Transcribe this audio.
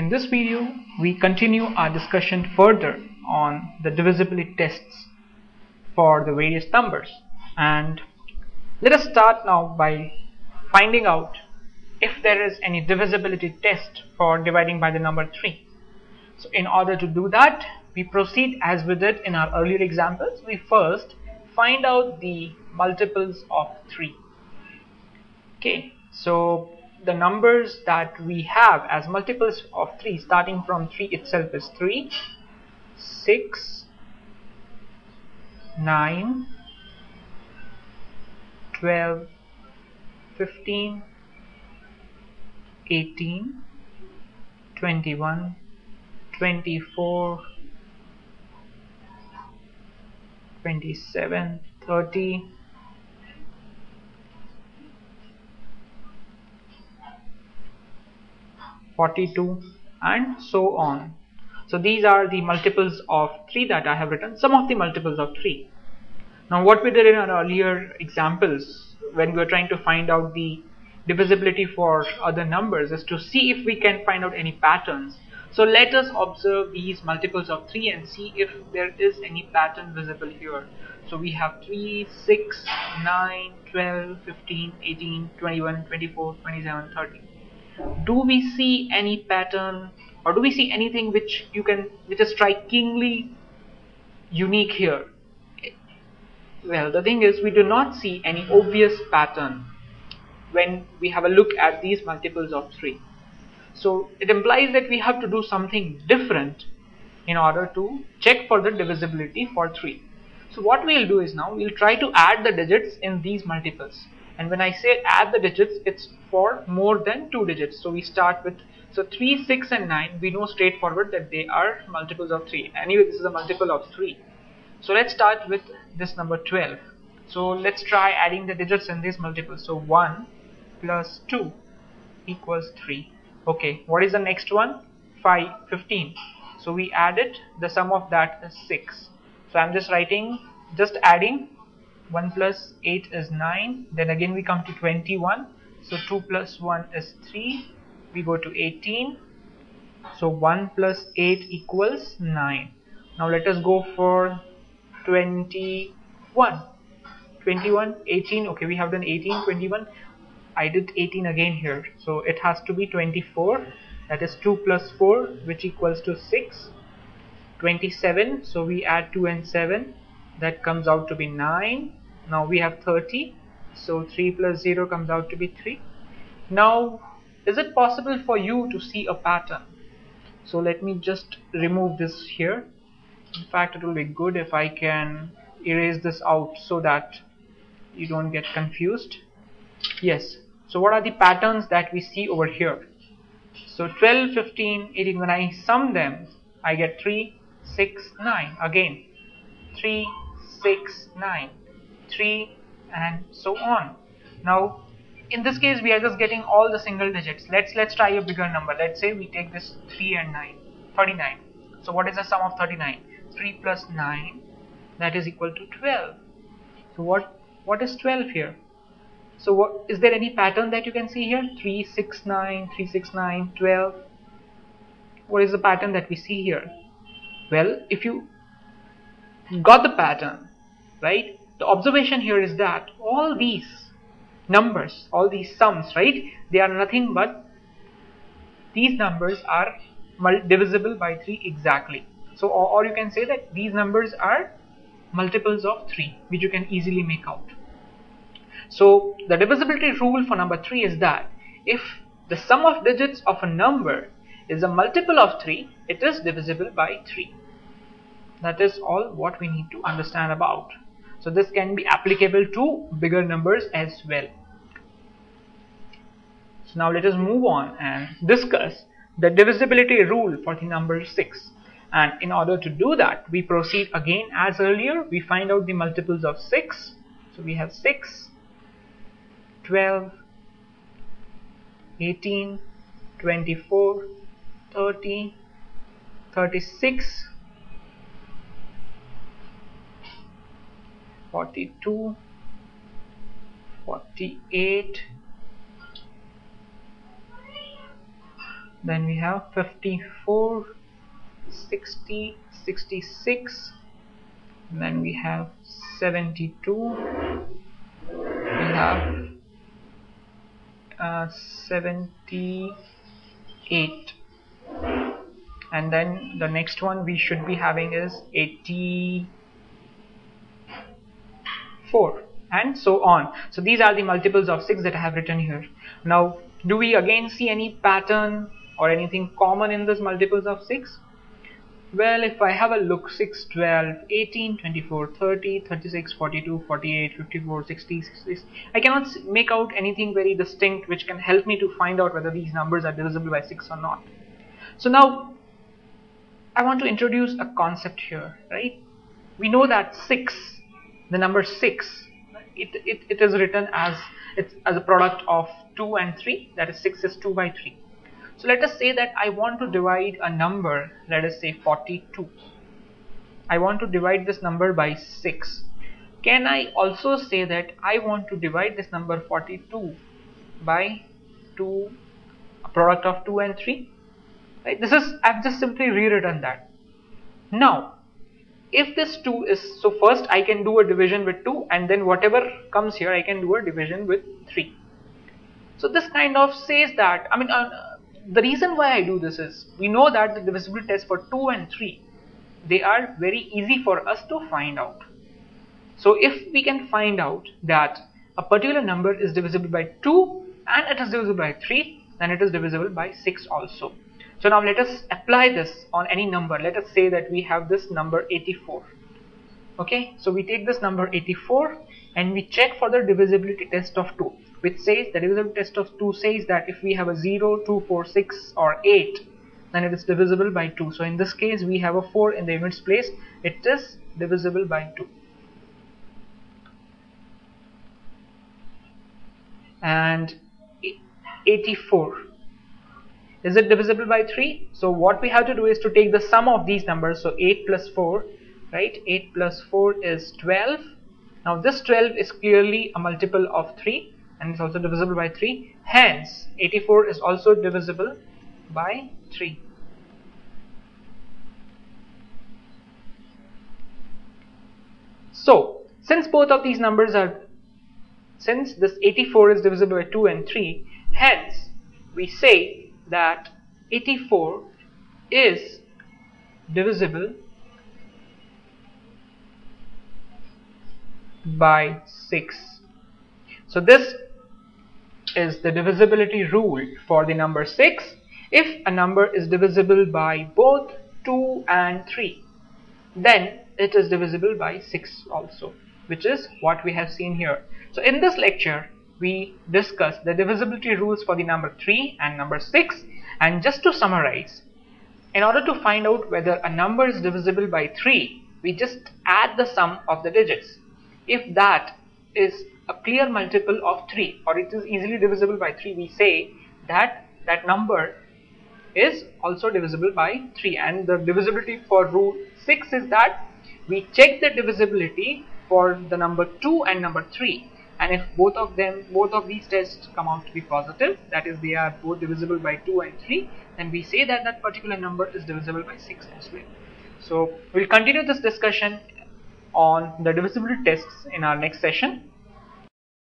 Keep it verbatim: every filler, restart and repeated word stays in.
In this video, we continue our discussion further on the divisibility tests for the various numbers, and let us start now by finding out if there is any divisibility test for dividing by the number three. So in order to do that, we proceed as we did in our earlier examples. We first find out the multiples of three. Okay, so the numbers that we have as multiples of three, starting from three itself, is three, six, nine, twelve, fifteen, eighteen, twenty-one, twenty-four, twenty-seven, thirty, forty-two, and so on. So these are the multiples of three that I have written, some of the multiples of three. Now what we did in our earlier examples, when we were trying to find out the divisibility for other numbers, is to see if we can find out any patterns. So let us observe these multiples of three and see if there is any pattern visible here. So we have three, six, nine, twelve, fifteen, eighteen, twenty-one, twenty-four, twenty-seven, thirty. Do we see any pattern, or do we see anything which you can which is strikingly unique here? Well, the thing is, we do not see any obvious pattern when we have a look at these multiples of three. So it implies that we have to do something different in order to check for the divisibility for three. So what we'll do is, now we'll try to add the digits in these multiples. And when I say add the digits, it's for more than two digits. So we start with, so three, six and nine, we know straightforward that they are multiples of three. Anyway, this is a multiple of three. So let's start with this number twelve. So let's try adding the digits in these multiples. So one plus two equals three. Okay, what is the next one? five, fifteen. So we add it, the sum of that is six. So I'm just writing, just adding. one plus eight is nine, then again we come to twenty-one, so two plus one is three, we go to eighteen, so one plus eight equals nine. Now let us go for twenty-one, twenty-one, eighteen, okay, we have done eighteen, twenty-one, I did eighteen again here, so it has to be twenty-four, that is two plus four, which equals to six, twenty-seven, so we add two and seven, that comes out to be nine. Now we have thirty, so three plus zero comes out to be three. Now, is it possible for you to see a pattern? So let me just remove this here. In fact, it will be good if I can erase this out so that you don't get confused. Yes, so what are the patterns that we see over here? So twelve, fifteen, eighteen, when I sum them, I get three, six, nine again. three, six, nine, three, and so on. Now in this case we are just getting all the single digits. Let's let's try a bigger number. Let's say we take this three and nine, thirty-nine. So what is the sum of thirty-nine? three plus nine, that is equal to twelve. So what what is twelve here? So what is there any pattern that you can see here? three, six, nine, three, six, nine, twelve. What is the pattern that we see here? Well, if you got the pattern, right? The observation here is that all these numbers, all these sums, right? They are nothing but these numbers are divisible by three exactly. So, or, or you can say that these numbers are multiples of three, which you can easily make out. So, the divisibility rule for number three is that if the sum of digits of a number is a multiple of three, it is divisible by three. That is all what we need to understand about. So this can be applicable to bigger numbers as well. So now let us move on and discuss the divisibility rule for the number six. And in order to do that, we proceed again as earlier. We find out the multiples of six. So we have six, twelve, eighteen, twenty-four, thirty, thirty-six, forty-two, forty-eight, Then we have fifty-four, sixty, sixty-six, and then we have seventy-two, we have uh, seventy-eight, and then the next one we should be having is eighty-four, and so on. So these are the multiples of six that I have written here. Now, do we again see any pattern or anything common in this multiples of six? Well, if I have a look, six, twelve, eighteen, twenty-four, thirty, thirty-six, forty-two, forty-eight, fifty-four, sixty, sixty-six. I cannot make out anything very distinct which can help me to find out whether these numbers are divisible by six or not. So now, I want to introduce a concept here, right? We know that six, the number six, it, it, it is written as, it's, as a product of two and three, that is six is two by three. So let us say that I want to divide a number, let us say forty-two. I want to divide this number by six. Can I also say that I want to divide this number forty-two by two, a product of two and three? Right? This is, I've just simply rewritten that. Now, if this two is, so first I can do a division with two, and then whatever comes here I can do a division with three. So this kind of says that, I mean, uh, the reason why I do this is, we know that the divisibility tests for two and three, they are very easy for us to find out. So if we can find out that a particular number is divisible by two and it is divisible by three, then it is divisible by six also. So now let us apply this on any number. Let us say that we have this number eighty-four. Okay, so we take this number eighty-four and we check for the divisibility test of two, which says the divisibility test of two says that if we have a zero, two, four, six or eight, then it is divisible by two. So in this case we have a four in the units place, it is divisible by two. And eighty-four, is it divisible by three? So what we have to do is to take the sum of these numbers, so eight plus four, right? eight plus four is twelve. Now this twelve is clearly a multiple of three and it's also divisible by three, hence eighty-four is also divisible by three. So since both of these numbers are, since this eighty-four is divisible by two and three, hence we say that eighty-four is divisible by six. So this is the divisibility rule for the number six. If a number is divisible by both two and three, then it is divisible by six also, which is what we have seen here. So in this lecture we discussed the divisibility rules for the number three and number six. And just to summarize, in order to find out whether a number is divisible by three, we just add the sum of the digits. If that is a clear multiple of three, or it is easily divisible by three, we say that that number is also divisible by three. And the divisibility for rule six is that we check the divisibility for the number two and number three, and if both of them, both of these tests come out to be positive, that is they are both divisible by two and three, then we say that that particular number is divisible by six as well. So we'll continue this discussion on the divisibility tests in our next session.